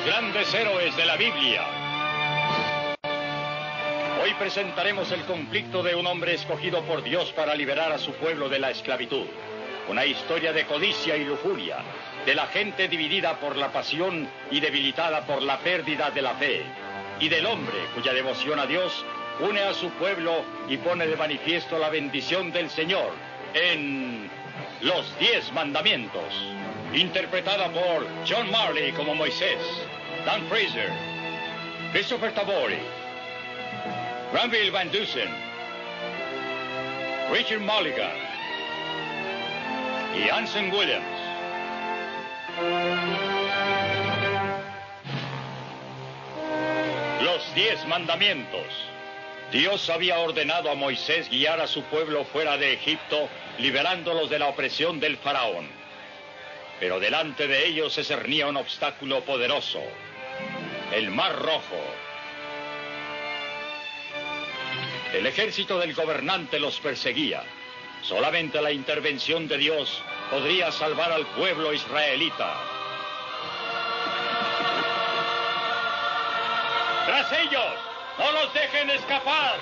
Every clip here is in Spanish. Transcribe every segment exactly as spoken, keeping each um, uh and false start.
los grandes héroes de la Biblia. Hoy presentaremos el conflicto de un hombre escogido por Dios para liberar a su pueblo de la esclavitud. Una historia de codicia y lujuria, de la gente dividida por la pasión y debilitada por la pérdida de la fe, y del hombre cuya devoción a Dios une a su pueblo y pone de manifiesto la bendición del Señor en Los Diez Mandamientos. Interpretada por John Marley como Moisés, Dan Fraser, Christopher Tabori, Granville Van Dusen, Richard Mulligan y Anson Williams. Los Diez Mandamientos. Dios había ordenado a Moisés guiar a su pueblo fuera de Egipto, liberándolos de la opresión del faraón. Pero delante de ellos se cernía un obstáculo poderoso: el Mar Rojo. El ejército del gobernante los perseguía. Solamente la intervención de Dios podría salvar al pueblo israelita. ¡Tras ellos! ¡No los dejen escapar!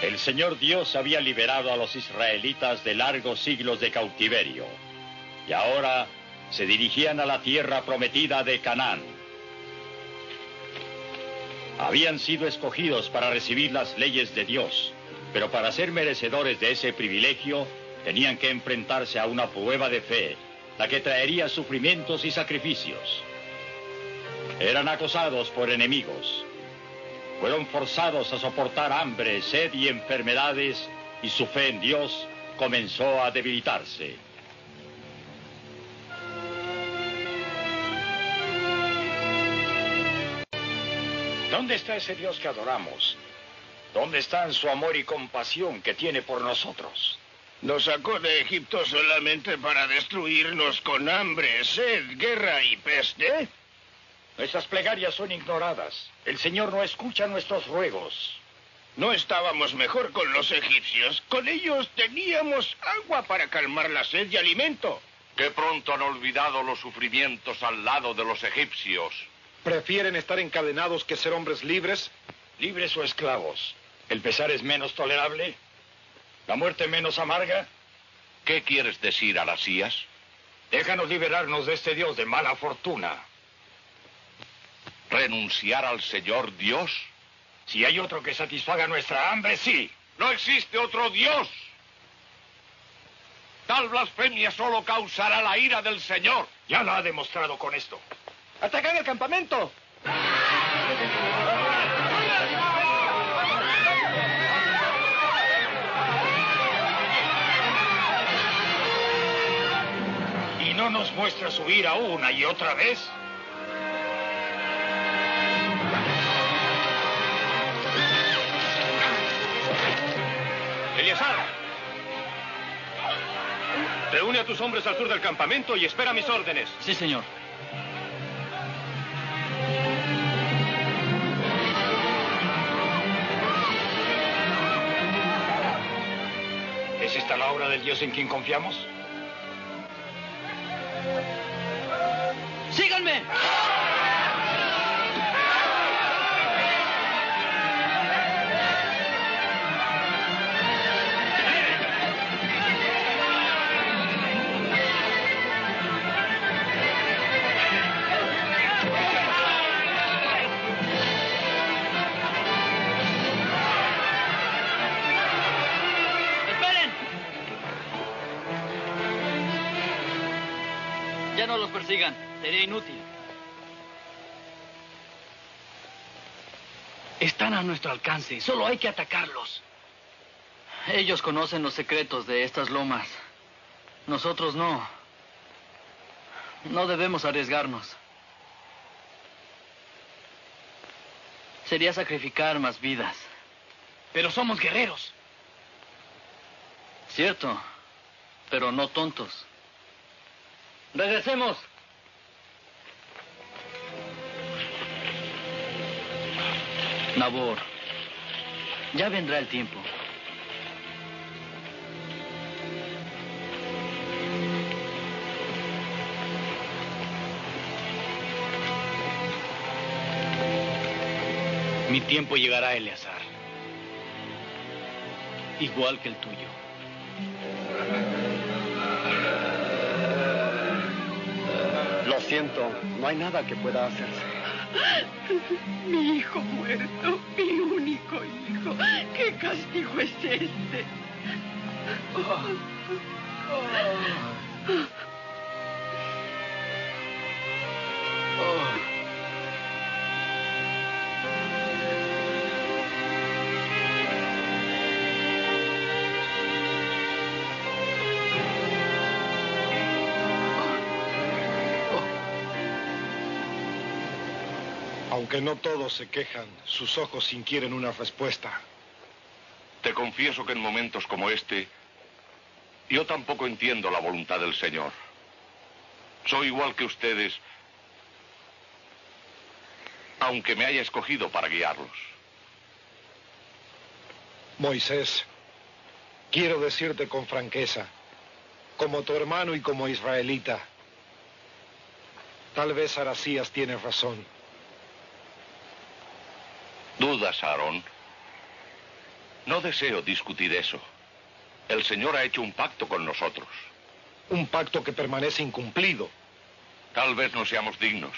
El Señor Dios había liberado a los israelitas de largos siglos de cautiverio, y ahora se dirigían a la tierra prometida de Canaán. Habían sido escogidos para recibir las leyes de Dios, pero para ser merecedores de ese privilegio tenían que enfrentarse a una prueba de fe, la que traería sufrimientos y sacrificios. Eran acosados por enemigos. Fueron forzados a soportar hambre, sed y enfermedades, y su fe en Dios comenzó a debilitarse. ¿Dónde está ese Dios que adoramos? ¿Dónde están su amor y compasión que tiene por nosotros? Nos sacó de Egipto solamente para destruirnos con hambre, sed, guerra y peste. Nuestras plegarias son ignoradas. El Señor no escucha nuestros ruegos. ¿No estábamos mejor con los egipcios? Con ellos teníamos agua para calmar la sed y alimento. Qué pronto han olvidado los sufrimientos al lado de los egipcios. ¿Prefieren estar encadenados que ser hombres libres? ¿Libres o esclavos? ¿El pesar es menos tolerable? ¿La muerte menos amarga? ¿Qué quieres decir, Aracías? Déjanos liberarnos de este Dios de mala fortuna. ¿Renunciar al Señor Dios? Si hay otro que satisfaga nuestra hambre, sí. No existe otro Dios. Tal blasfemia solo causará la ira del Señor. Ya lo ha demostrado con esto. ¡Atacan el campamento! ¿Y no nos muestra su ira una y otra vez? Eleazar, reúne a tus hombres al sur del campamento y espera mis órdenes. Sí, señor. ¿Es esta la obra del Dios en quien confiamos? ¡Síganme! no los persigan. Sería inútil. Están a nuestro alcance. Solo hay que atacarlos. Ellos conocen los secretos de estas lomas. Nosotros no. No debemos arriesgarnos. Sería sacrificar más vidas. Pero somos guerreros. Cierto, pero no tontos. ¡Regresemos! Nabor, ya vendrá el tiempo. Mi tiempo llegará, Eleazar. Igual que el tuyo. Lo siento, no hay nada que pueda hacerse. Mi hijo muerto, mi único hijo. ¿Qué castigo es este? Oh. Oh. Oh. Aunque no todos se quejan, sus ojos inquieren una respuesta. Te confieso que en momentos como este, yo tampoco entiendo la voluntad del Señor. Soy igual que ustedes, aunque me haya escogido para guiarlos. Moisés, quiero decirte con franqueza, como tu hermano y como israelita, tal vez Aracías tiene razón. ¿Dudas, Aarón? No deseo discutir eso. El Señor ha hecho un pacto con nosotros. Un pacto que permanece incumplido. Tal vez no seamos dignos.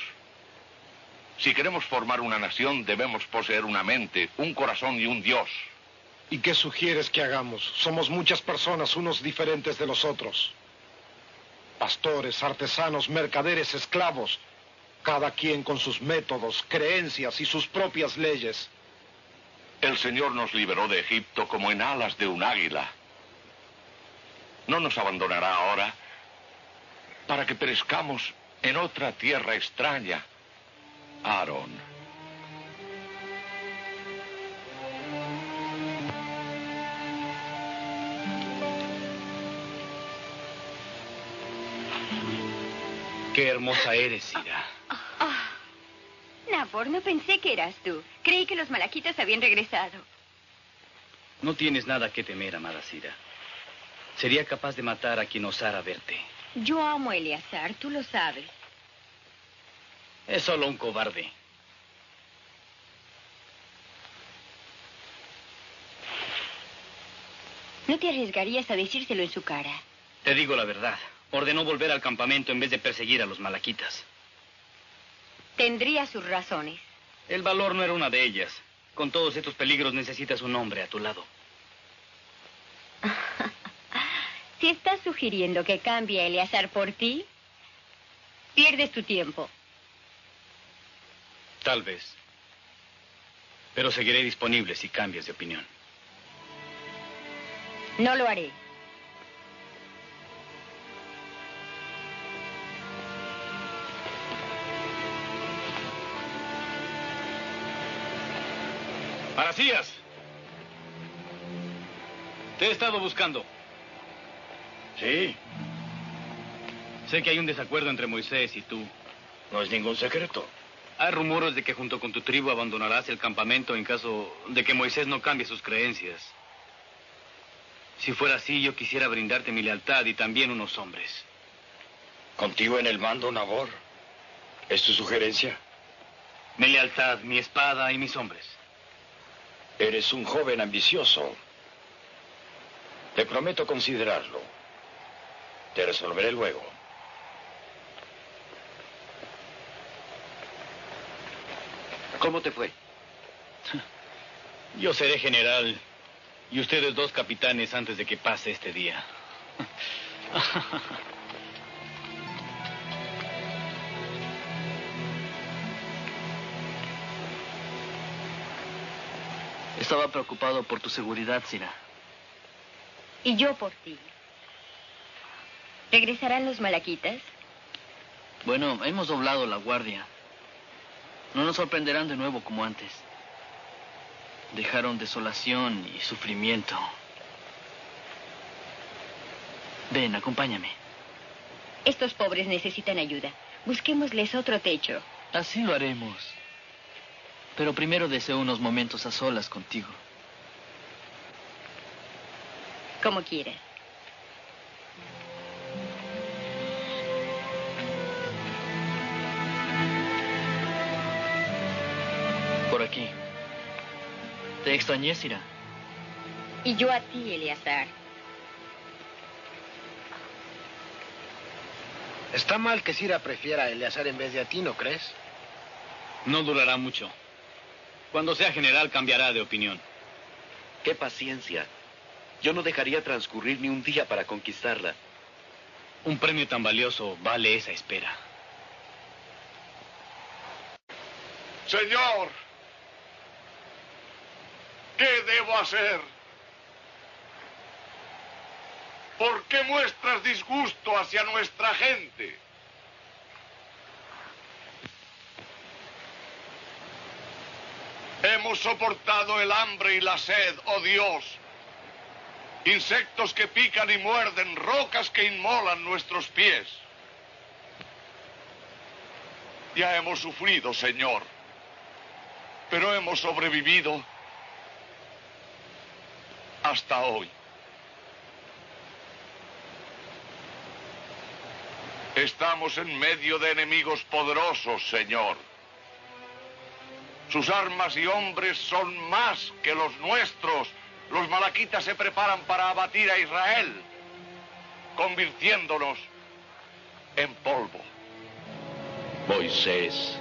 Si queremos formar una nación, debemos poseer una mente, un corazón y un Dios. ¿Y qué sugieres que hagamos? Somos muchas personas, unos diferentes de los otros. Pastores, artesanos, mercaderes, esclavos... Cada quien con sus métodos, creencias y sus propias leyes. El Señor nos liberó de Egipto como en alas de un águila. No nos abandonará ahora para que perezcamos en otra tierra extraña, Aarón. Qué hermosa eres, Sira. Nabor, no pensé que eras tú. Creí que los malaquitas habían regresado. No tienes nada que temer, amada Sira. Sería capaz de matar a quien osara verte. Yo amo a Eleazar, tú lo sabes. Es solo un cobarde. No te arriesgarías a decírselo en su cara. Te digo la verdad. Ordenó volver al campamento en vez de perseguir a los malaquitas. Tendría sus razones. El valor no era una de ellas. Con todos estos peligros necesitas un hombre a tu lado. Si estás sugiriendo que cambie a Eleazar por ti, pierdes tu tiempo. Tal vez. Pero seguiré disponible si cambias de opinión. No lo haré. Aracías, te he estado buscando. Sí. Sé que hay un desacuerdo entre Moisés y tú. No es ningún secreto. Hay rumores de que junto con tu tribu abandonarás el campamento en caso de que Moisés no cambie sus creencias. Si fuera así, yo quisiera brindarte mi lealtad y también unos hombres. Contigo en el mando, Nabor. ¿Es tu sugerencia? Mi lealtad, mi espada y mis hombres. Eres un joven ambicioso. Te prometo considerarlo. Te resolveré luego. ¿Cómo te fue? Yo seré general y ustedes dos capitanes antes de que pase este día. Estaba preocupado por tu seguridad, Sira. Y yo por ti. ¿Regresarán los malaquitas? Bueno, hemos doblado la guardia. No nos sorprenderán de nuevo como antes. Dejaron desolación y sufrimiento. Ven, acompáñame. Estos pobres necesitan ayuda. Busquémosles otro techo. Así lo haremos. Pero primero deseo unos momentos a solas contigo. Como quieras. Por aquí. Te extrañé, Sira. Y yo a ti, Eleazar. Está mal que Sira prefiera a Eleazar en vez de a ti, ¿no crees? No durará mucho. Cuando sea general cambiará de opinión. ¡Qué paciencia! Yo no dejaría transcurrir ni un día para conquistarla. Un premio tan valioso vale esa espera. Señor, ¿qué debo hacer? ¿Por qué muestras disgusto hacia nuestra gente? Hemos soportado el hambre y la sed, oh Dios. Insectos que pican y muerden, rocas que inmolan nuestros pies. Ya hemos sufrido, Señor, pero hemos sobrevivido hasta hoy. Estamos en medio de enemigos poderosos, Señor. Sus armas y hombres son más que los nuestros. Los malaquitas se preparan para abatir a Israel, convirtiéndonos en polvo. Moisés,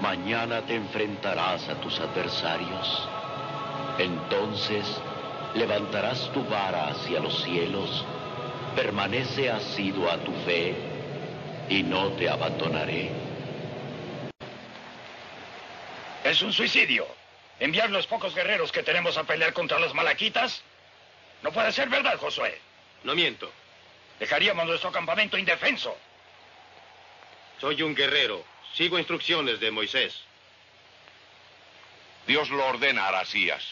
mañana te enfrentarás a tus adversarios. Entonces levantarás tu vara hacia los cielos. Permanece asiduo a tu fe y no te abandonaré. Es un suicidio. ¿Enviar los pocos guerreros que tenemos a pelear contra los malaquitas? No puede ser verdad, Josué. No miento. Dejaríamos nuestro campamento indefenso. Soy un guerrero. Sigo instrucciones de Moisés. Dios lo ordena, Aracías.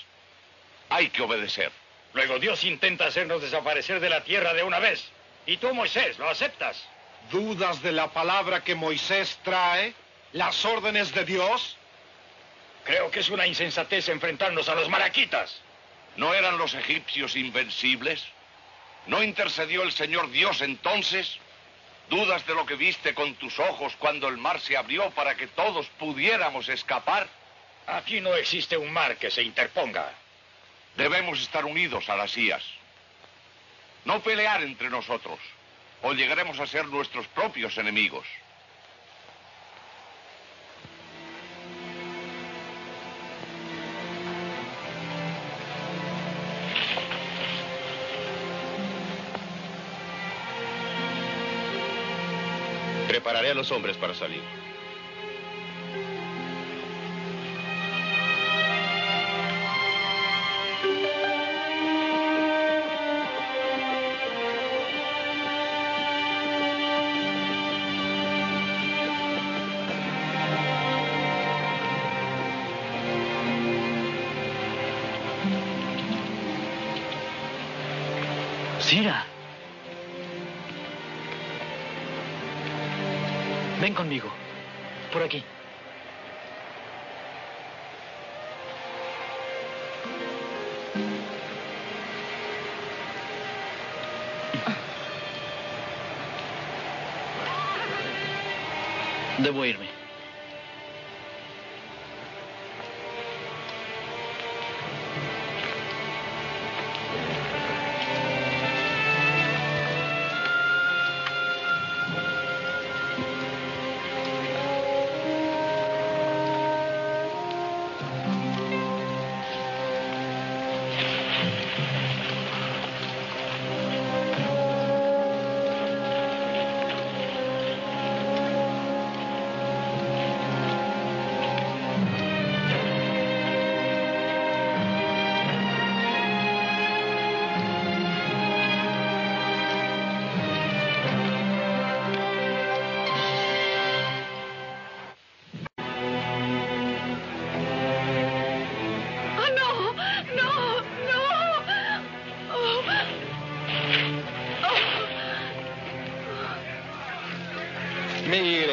Hay que obedecer. Luego Dios intenta hacernos desaparecer de la tierra de una vez. Y tú, Moisés, ¿lo aceptas? ¿Dudas de la palabra que Moisés trae? ¿Las órdenes de Dios? Creo que es una insensatez enfrentarnos a los malaquitas. ¿No eran los egipcios invencibles? ¿No intercedió el Señor Dios entonces? ¿Dudas de lo que viste con tus ojos cuando el mar se abrió para que todos pudiéramos escapar? Aquí no existe un mar que se interponga. Debemos estar unidos, Aracías. No pelear entre nosotros, o llegaremos a ser nuestros propios enemigos. Prepararé a los hombres para salir. Sira. Ven conmigo. Por aquí. Debo irme.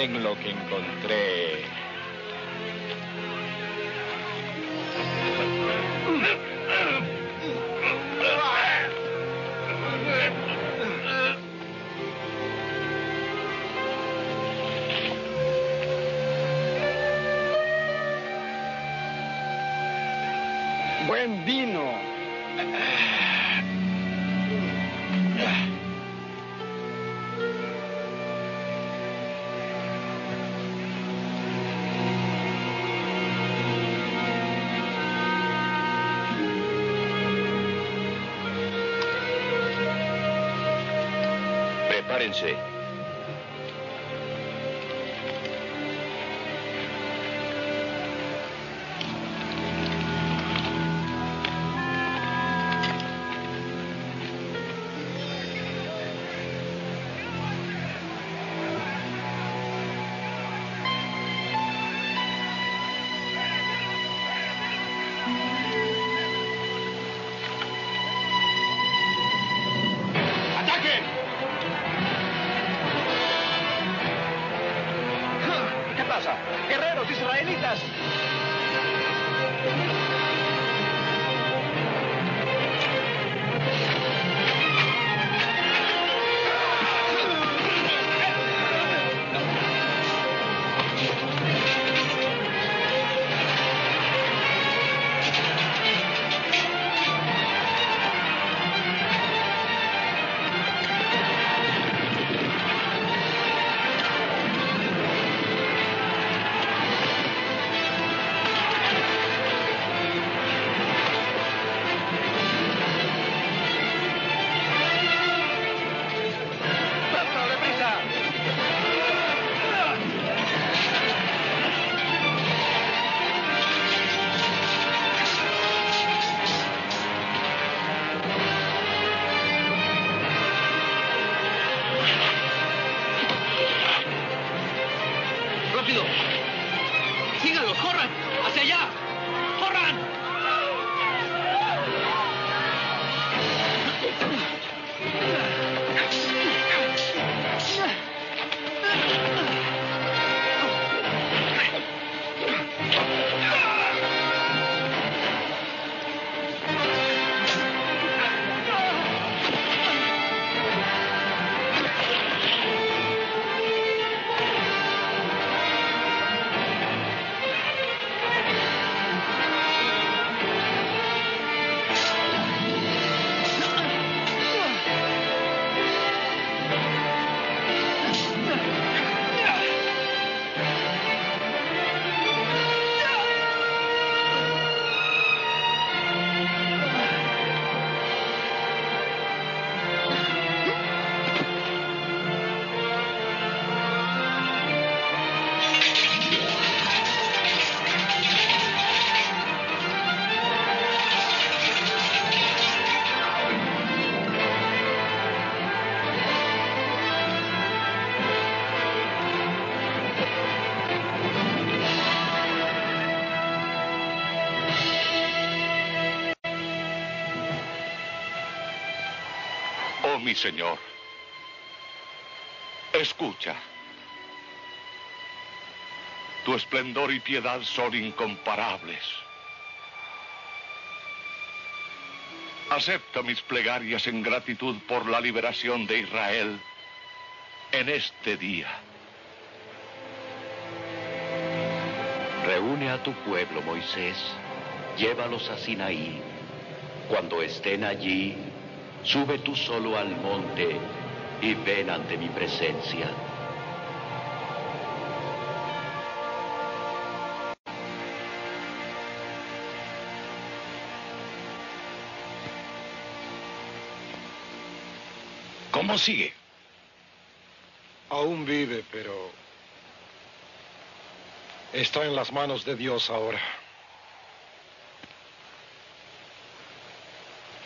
en lo que encontré. Buen vino. Prepárense. Mi Señor, escucha. Tu esplendor y piedad son incomparables. Acepta mis plegarias en gratitud por la liberación de Israel en este día. Reúne a tu pueblo, Moisés. Llévalos a Sinaí. Cuando estén allí, sube tú solo al monte y ven ante mi presencia. ¿Cómo sigue? Aún vive, pero está en las manos de Dios ahora.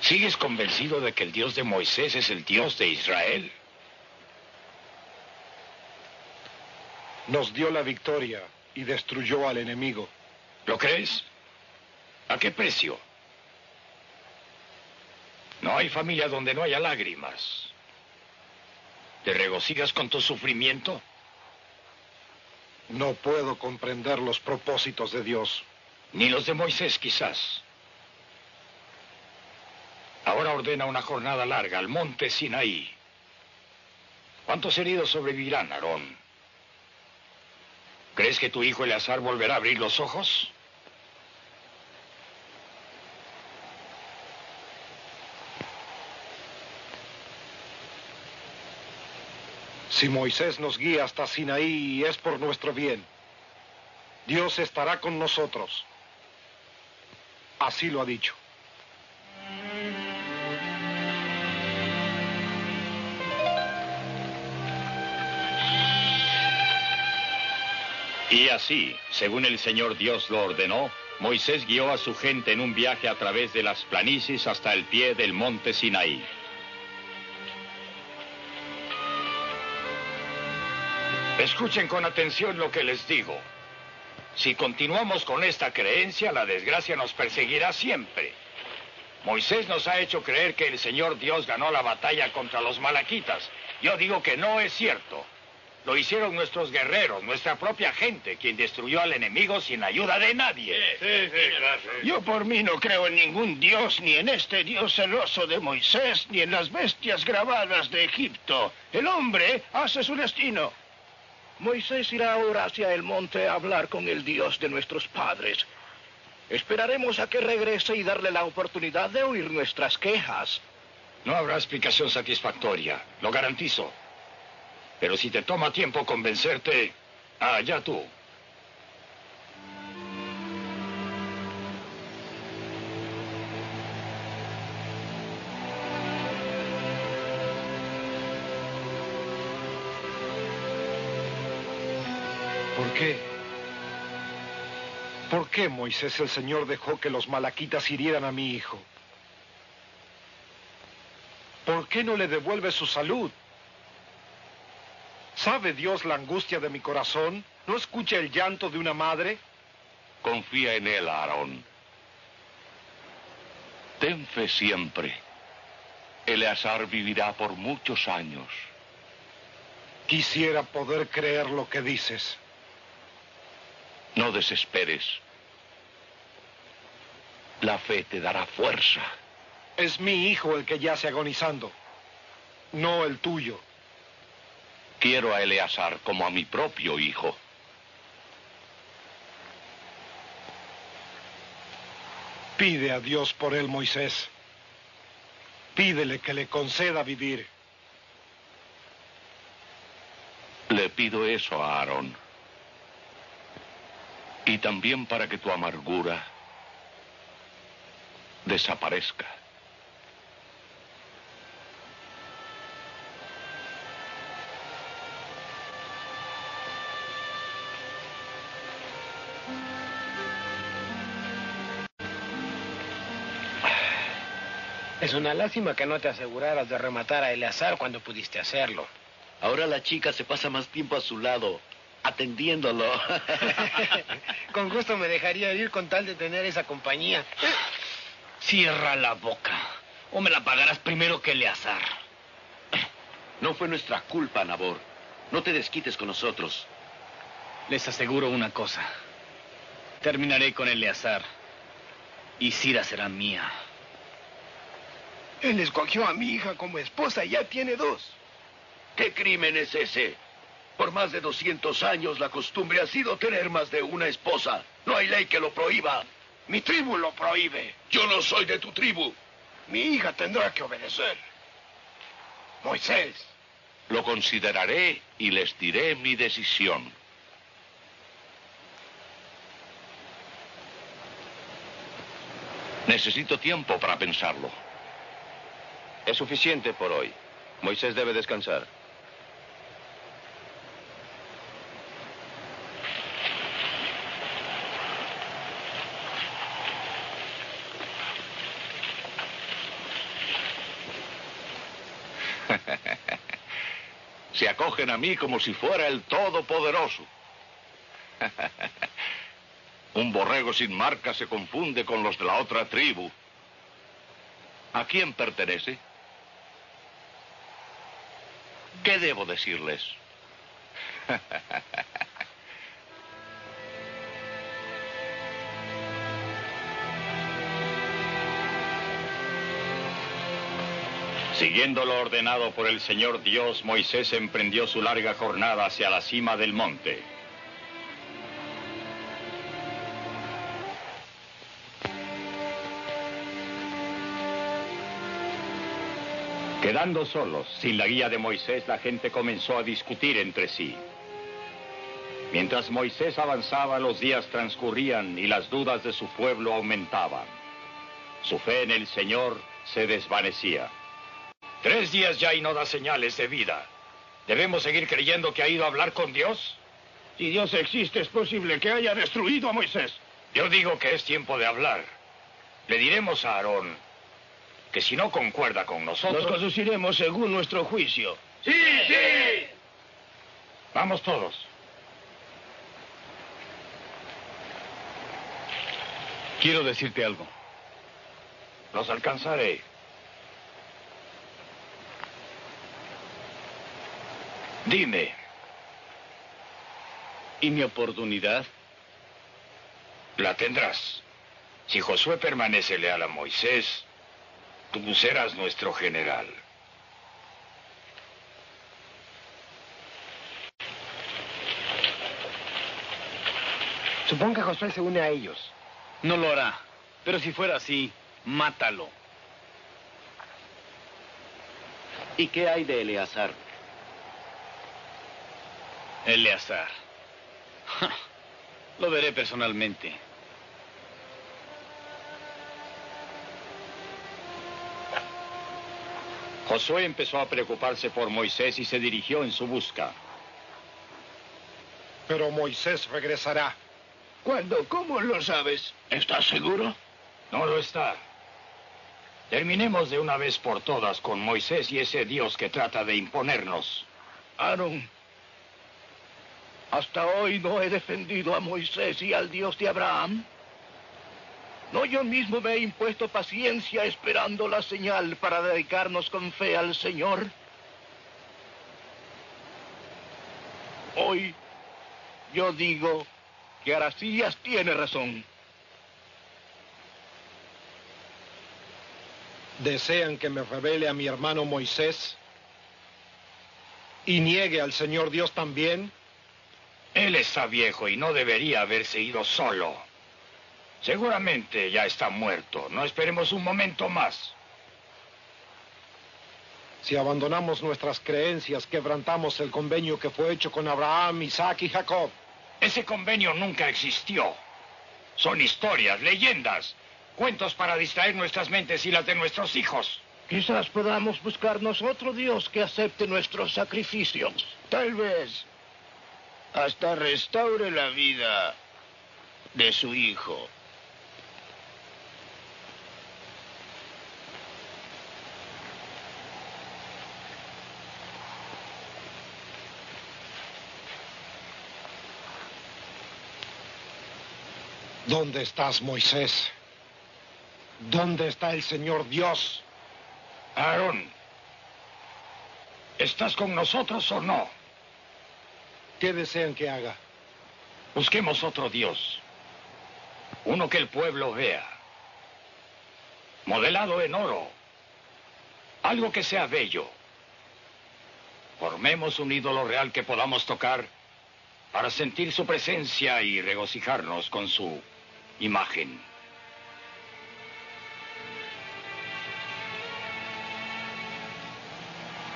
¿Sigues convencido de que el Dios de Moisés es el Dios de Israel? Nos dio la victoria y destruyó al enemigo. ¿Lo crees? ¿A qué precio? No hay familia donde no haya lágrimas. ¿Te regocijas con tu sufrimiento? No puedo comprender los propósitos de Dios. Ni los de Moisés, quizás. Ahora ordena una jornada larga al monte Sinaí. ¿Cuántos heridos sobrevivirán, Aarón? ¿Crees que tu hijo Eleazar volverá a abrir los ojos? Si Moisés nos guía hasta Sinaí, es por nuestro bien. Dios estará con nosotros. Así lo ha dicho. Y así, según el Señor Dios lo ordenó, Moisés guió a su gente en un viaje a través de las planicies hasta el pie del monte Sinaí. Escuchen con atención lo que les digo. Si continuamos con esta creencia, la desgracia nos perseguirá siempre. Moisés nos ha hecho creer que el Señor Dios ganó la batalla contra los malaquitas. Yo digo que no es cierto. Lo hicieron nuestros guerreros, nuestra propia gente, quien destruyó al enemigo sin ayuda de nadie. Sí, sí, sí, gracias. Yo por mí no creo en ningún dios, ni en este dios celoso de Moisés, ni en las bestias grabadas de Egipto. El hombre hace su destino. Moisés irá ahora hacia el monte a hablar con el Dios de nuestros padres. Esperaremos a que regrese y darle la oportunidad de oír nuestras quejas. No habrá explicación satisfactoria, lo garantizo. Pero si te toma tiempo convencerte, allá tú. ¿Por qué? ¿Por qué, Moisés, el Señor dejó que los malaquitas hirieran a mi hijo? ¿Por qué no le devuelve su salud? ¿Sabe Dios la angustia de mi corazón? ¿No escucha el llanto de una madre? Confía en él, Aarón. Ten fe siempre. Eleazar vivirá por muchos años. Quisiera poder creer lo que dices. No desesperes. La fe te dará fuerza. Es mi hijo el que yace agonizando, no el tuyo. Quiero a Eleazar como a mi propio hijo. Pide a Dios por él, Moisés. Pídele que le conceda vivir. Le pido eso a Aarón. Y también para que tu amargura desaparezca. Es una lástima que no te aseguraras de rematar a Eleazar cuando pudiste hacerlo. Ahora la chica se pasa más tiempo a su lado, atendiéndolo. Con gusto me dejaría ir con tal de tener esa compañía. Cierra la boca, o me la pagarás primero que Eleazar. No fue nuestra culpa, Nabor. No te desquites con nosotros. Les aseguro una cosa. Terminaré con Eleazar, y Sira será mía. Él escogió a mi hija como esposa y ya tiene dos. ¿Qué crimen es ese? Por más de doscientos años la costumbre ha sido tener más de una esposa. No hay ley que lo prohíba. Mi tribu lo prohíbe. Yo no soy de tu tribu. Mi hija tendrá que obedecer. Moisés. Lo consideraré y les diré mi decisión. Necesito tiempo para pensarlo. Es suficiente por hoy. Moisés debe descansar. Se acogen a mí como si fuera el Todopoderoso. Un borrego sin marca se confunde con los de la otra tribu. ¿A quién pertenece? ¿Qué debo decirles? Siguiendo lo ordenado por el Señor Dios, Moisés emprendió su larga jornada hacia la cima del monte. Quedando solos, sin la guía de Moisés, la gente comenzó a discutir entre sí. Mientras Moisés avanzaba, los días transcurrían y las dudas de su pueblo aumentaban. Su fe en el Señor se desvanecía. Tres días ya y no da señales de vida. ¿Debemos seguir creyendo que ha ido a hablar con Dios? Si Dios existe, es posible que haya destruido a Moisés. Yo digo que es tiempo de hablar. Le diremos a Aarón que si no concuerda con nosotros, nos conduciremos según nuestro juicio. ¡Sí, sí! Vamos todos. Quiero decirte algo. Los alcanzaré. Dime. ¿Y mi oportunidad? La tendrás. Si Josué permanece leal a Moisés, tú serás nuestro general. Supón que Josué se une a ellos. No lo hará. Pero si fuera así, mátalo. ¿Y qué hay de Eleazar? Eleazar. Ja, lo veré personalmente. Josué empezó a preocuparse por Moisés y se dirigió en su busca. Pero Moisés regresará. ¿Cuándo? ¿Cómo lo sabes? ¿Estás seguro? No lo está. Terminemos de una vez por todas con Moisés y ese Dios que trata de imponernos. Aarón, hasta hoy no he defendido a Moisés y al Dios de Abraham. ¿No yo mismo me he impuesto paciencia esperando la señal para dedicarnos con fe al Señor? Hoy yo digo que Aracías tiene razón. ¿Desean que me revele a mi hermano Moisés y niegue al Señor Dios también? Él está viejo y no debería haberse ido solo. Seguramente ya está muerto. No esperemos un momento más. Si abandonamos nuestras creencias, quebrantamos el convenio que fue hecho con Abraham, Isaac y Jacob. Ese convenio nunca existió. Son historias, leyendas, cuentos para distraer nuestras mentes y las de nuestros hijos. Quizás podamos buscarnos otro Dios que acepte nuestros sacrificios. Tal vez hasta restaure la vida de su hijo. ¿Dónde estás, Moisés? ¿Dónde está el Señor Dios? Aarón, ¿estás con nosotros o no? ¿Qué desean que haga? Busquemos otro Dios. Uno que el pueblo vea. Modelado en oro. Algo que sea bello. Formemos un ídolo real que podamos tocar, para sentir su presencia y regocijarnos con su imagen.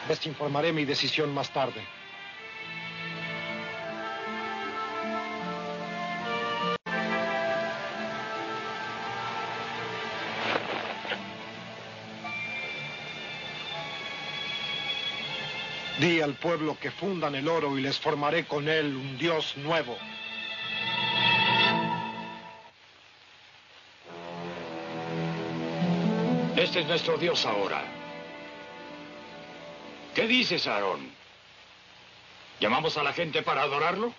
Les informaré mi decisión más tarde. Di al pueblo que fundan el oro y les formaré con él un Dios nuevo. Este es nuestro Dios ahora. ¿Qué dices, Aarón? ¿Llamamos a la gente para adorarlo?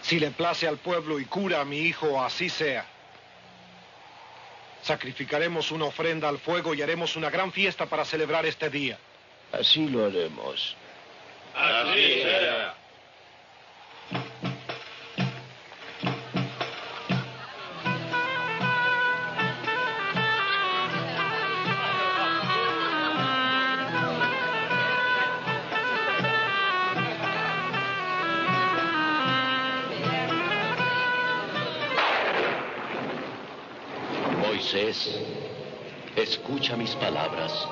Si le place al pueblo y cura a mi hijo, así sea. Sacrificaremos una ofrenda al fuego y haremos una gran fiesta para celebrar este día. Así lo haremos. Así será. Moisés, escucha mis palabras.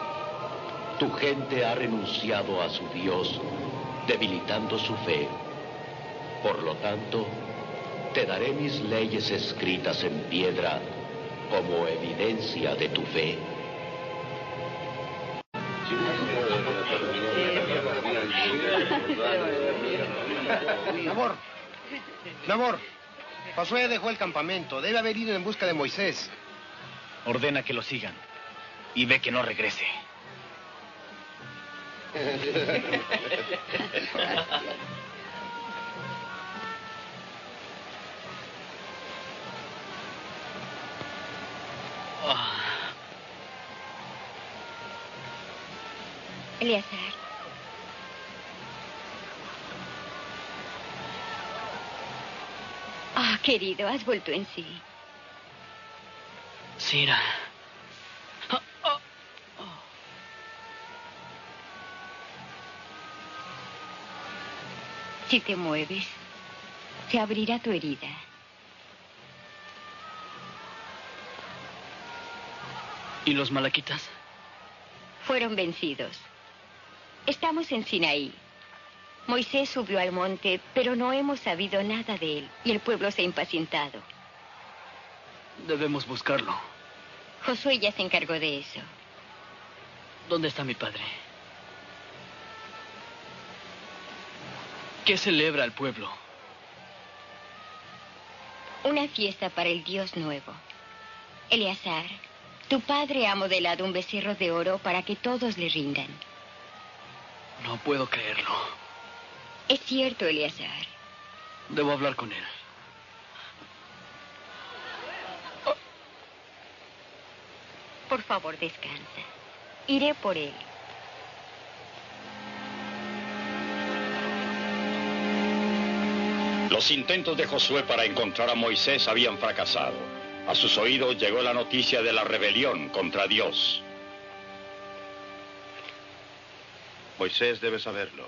Tu gente ha renunciado a su Dios, debilitando su fe. Por lo tanto, te daré mis leyes escritas en piedra como evidencia de tu fe. Nabor, Nabor, Josué dejó el campamento. Debe haber ido en busca de Moisés. Ordena que lo sigan y ve que no regrese. Eleazar. Ah, oh, querido, has vuelto en sí. Sira. Oh, oh, oh. Si te mueves, se abrirá tu herida. ¿Y los malaquitas? Fueron vencidos. Estamos en Sinaí. Moisés subió al monte, pero no hemos sabido nada de él, y el pueblo se ha impacientado. Debemos buscarlo. Josué ya se encargó de eso. ¿Dónde está mi padre? ¿Qué celebra el pueblo? Una fiesta para el Dios nuevo. Eleazar, tu padre ha modelado un becerro de oro para que todos le rindan. No puedo creerlo. Es cierto, Eleazar. Debo hablar con él. Por favor, descansa. Iré por él. Los intentos de Josué para encontrar a Moisés habían fracasado. A sus oídos llegó la noticia de la rebelión contra Dios. Moisés debe saberlo.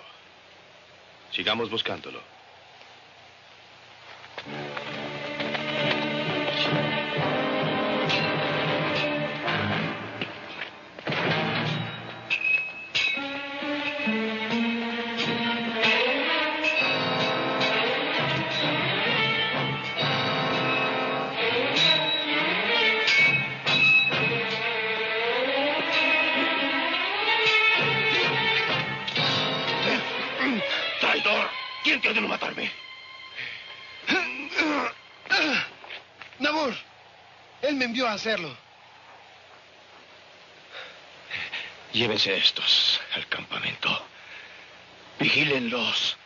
Sigamos buscándolo. Hacerlo. Llévense estos al campamento. Vigílenlos.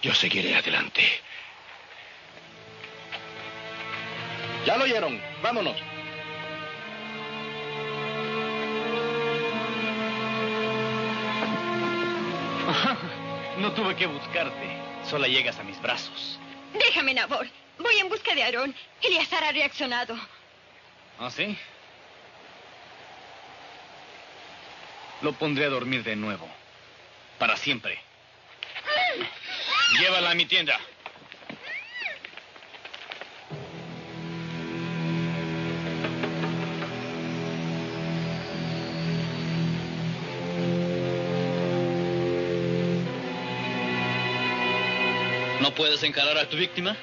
Yo seguiré adelante. Ya lo oyeron. Vámonos. No tuve que buscarte. Sola llegas a mis brazos. Déjame, Nabor. Voy en busca de Aarón. Eleazar ha reaccionado. ¿Ah, sí? Lo pondré a dormir de nuevo. Para siempre. Llévala a mi tienda. ¿No puedes encarar a tu víctima?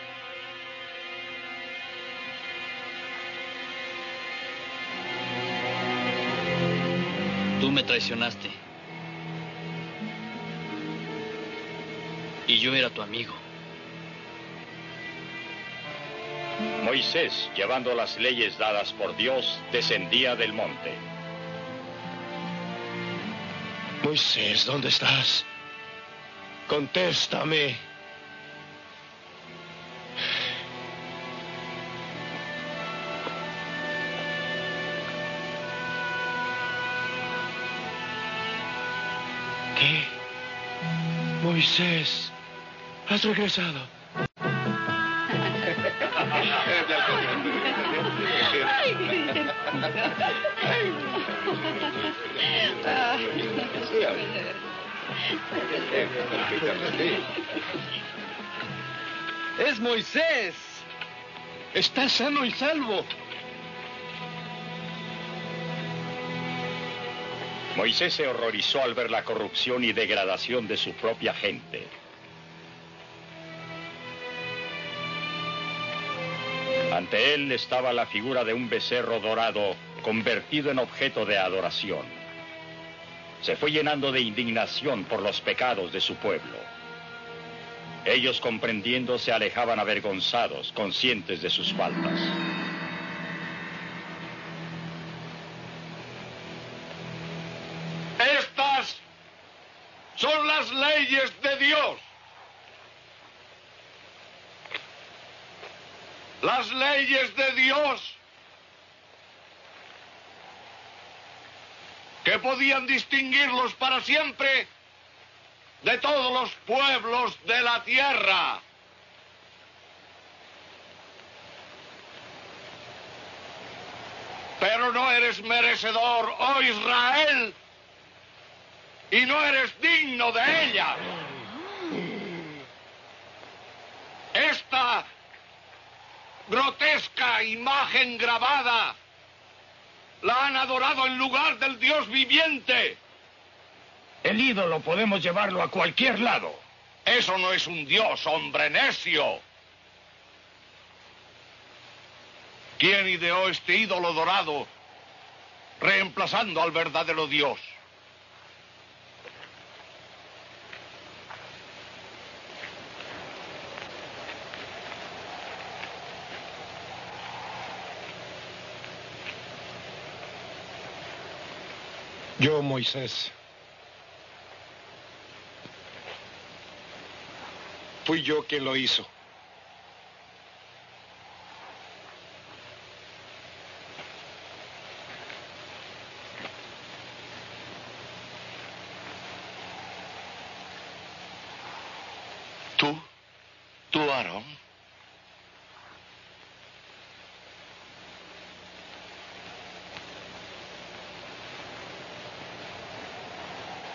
Tú me traicionaste. Y yo era tu amigo. Moisés, llevando las leyes dadas por Dios, descendía del monte. Moisés, ¿dónde estás? Contéstame. Moisés, has regresado. ¡Es Moisés! ¡Está sano y salvo! Moisés se horrorizó al ver la corrupción y degradación de su propia gente. Ante él estaba la figura de un becerro dorado convertido en objeto de adoración. Se fue llenando de indignación por los pecados de su pueblo. Ellos, comprendiendo, se alejaban avergonzados, conscientes de sus faltas. Estas son las leyes de Dios. Las leyes de Dios que podían distinguirlos para siempre de todos los pueblos de la tierra. Pero no eres merecedor, oh Israel, y no eres digno de ellas. Esta grotesca imagen grabada la han adorado en lugar del Dios viviente. El ídolo podemos llevarlo a cualquier lado. Eso no es un Dios, hombre necio. ¿Quién ideó este ídolo dorado reemplazando al verdadero Dios? Yo, Moisés, fui yo quien lo hizo. ¿Tú? ¿Tú, Aarón?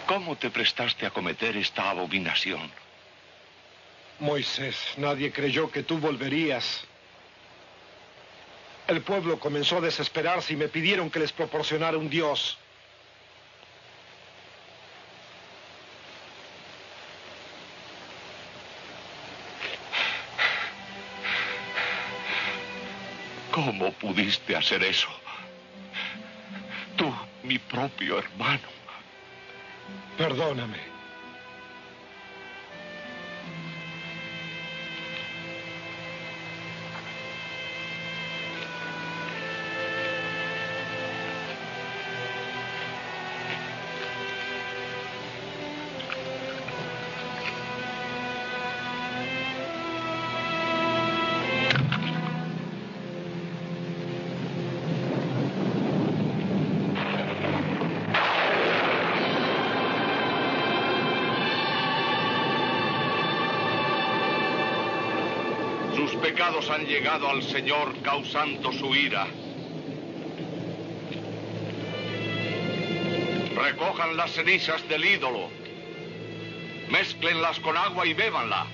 ¿Cómo te prestaste a cometer esta abominación? Moisés, nadie creyó que tú volverías. El pueblo comenzó a desesperarse y me pidieron que les proporcionara un Dios. ¿Cómo pudiste hacer eso? Tú, mi propio hermano. Perdóname. Han llegado al Señor causando su ira. Recojan las cenizas del ídolo, mézclenlas con agua y bébanla.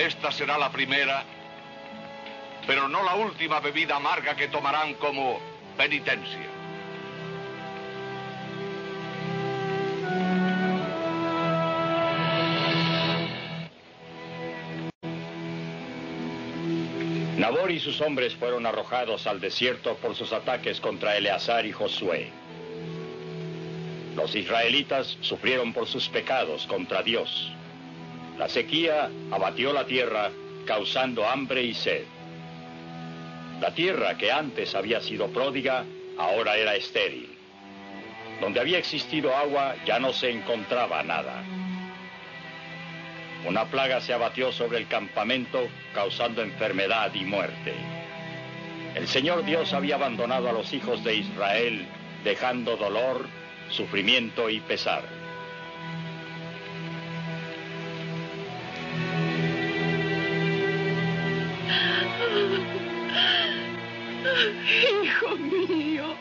Esta será la primera, pero no la última bebida amarga que tomarán como penitencia. Nabor y sus hombres fueron arrojados al desierto por sus ataques contra Eleazar y Josué. Los israelitas sufrieron por sus pecados contra Dios. La sequía abatió la tierra, causando hambre y sed. La tierra que antes había sido pródiga, ahora era estéril. Donde había existido agua, ya no se encontraba nada. Una plaga se abatió sobre el campamento, causando enfermedad y muerte. El Señor Dios había abandonado a los hijos de Israel, dejando dolor, sufrimiento y pesar. Hijo mío.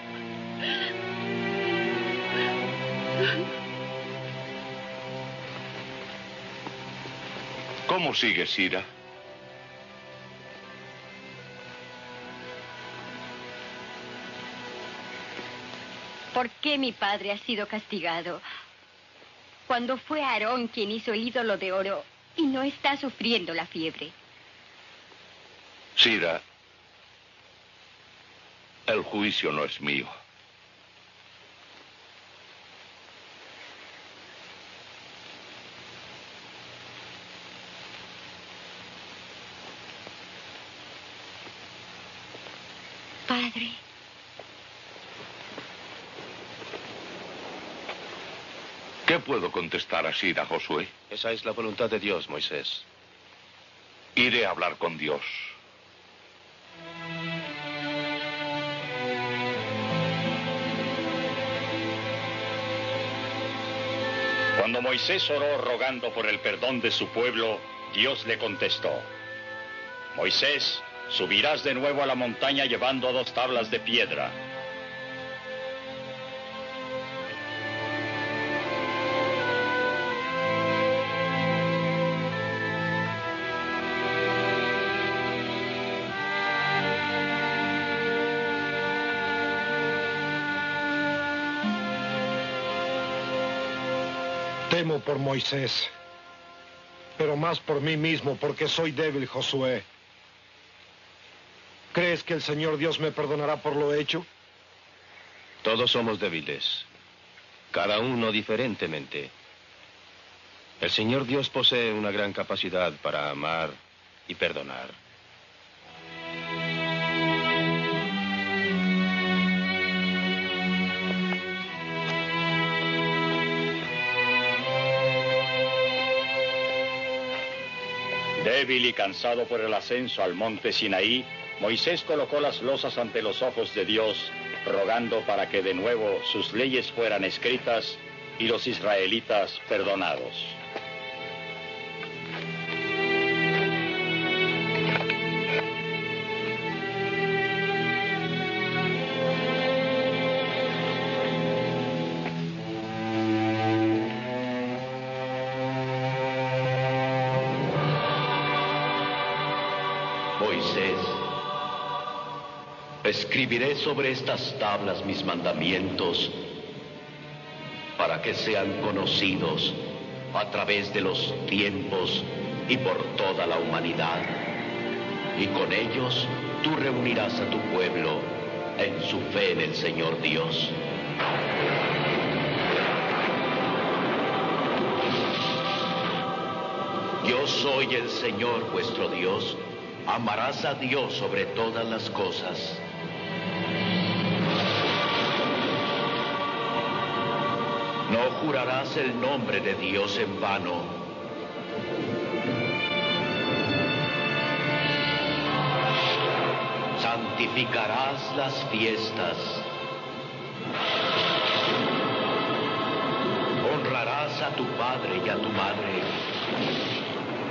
¿Cómo sigue, Sira? ¿Por qué mi padre ha sido castigado? Cuando fue Aarón quien hizo el ídolo de oro y no está sufriendo la fiebre. Sira, el juicio no es mío. Padre. ¿Qué puedo contestar a Sira, Josué? Esa es la voluntad de Dios, Moisés. Iré a hablar con Dios. Cuando Moisés oró rogando por el perdón de su pueblo, Dios le contestó: Moisés, subirás de nuevo a la montaña llevando dos tablas de piedra. Temo por Moisés, pero más por mí mismo, porque soy débil, Josué. ¿Crees que el Señor Dios me perdonará por lo hecho? Todos somos débiles, cada uno diferentemente. El Señor Dios posee una gran capacidad para amar y perdonar. Débil y cansado por el ascenso al monte Sinaí, Moisés colocó las losas ante los ojos de Dios, rogando para que de nuevo sus leyes fueran escritas y los israelitas perdonados. Escribiré sobre estas tablas mis mandamientos para que sean conocidos a través de los tiempos y por toda la humanidad. Y con ellos tú reunirás a tu pueblo en su fe en el Señor Dios. Yo soy el Señor vuestro Dios. Amarás a Dios sobre todas las cosas. No jurarás el nombre de Dios en vano. Santificarás las fiestas. Honrarás a tu padre y a tu madre.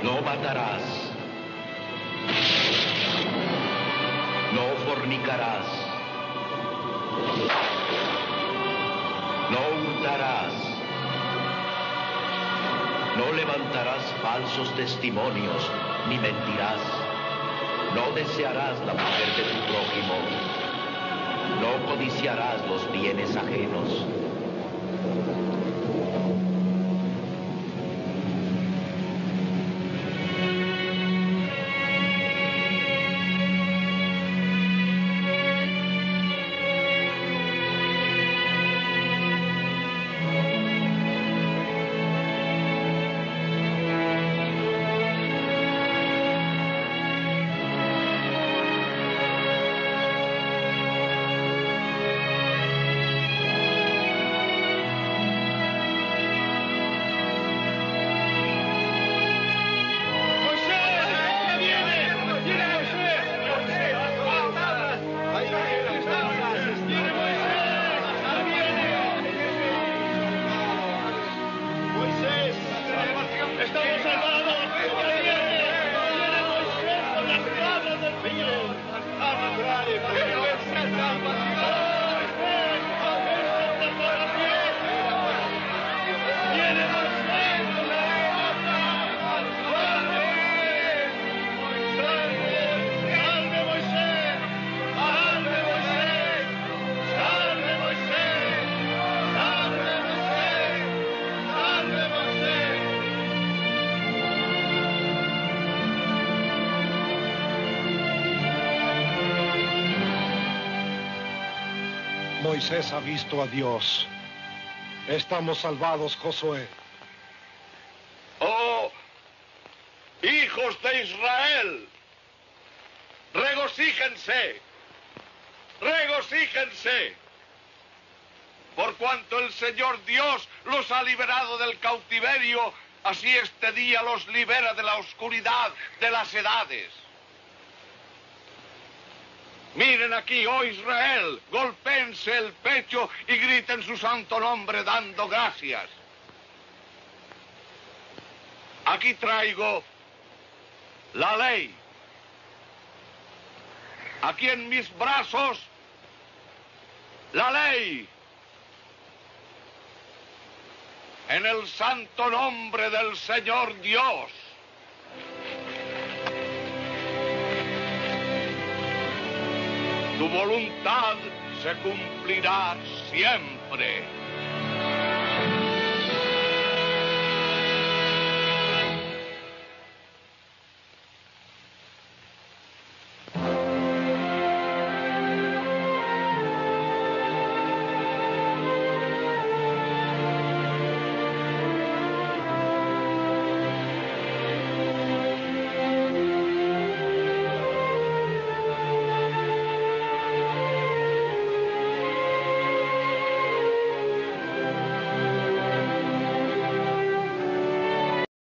No matarás. No fornicarás. No hurtarás. No levantarás falsos testimonios, ni mentirás. No desearás la mujer de tu prójimo. No codiciarás los bienes ajenos. Moisés ha visto a Dios. Estamos salvados, Josué. ¡Oh, hijos de Israel! ¡Regocíjense! ¡Regocíjense! Por cuanto el Señor Dios los ha liberado del cautiverio, así este día los libera de la oscuridad de las edades. Miren aquí, oh Israel, golpéense el pecho y griten su santo nombre dando gracias. Aquí traigo la ley. Aquí en mis brazos, la ley. En el santo nombre del Señor Dios. Tu voluntad se cumplirá siempre.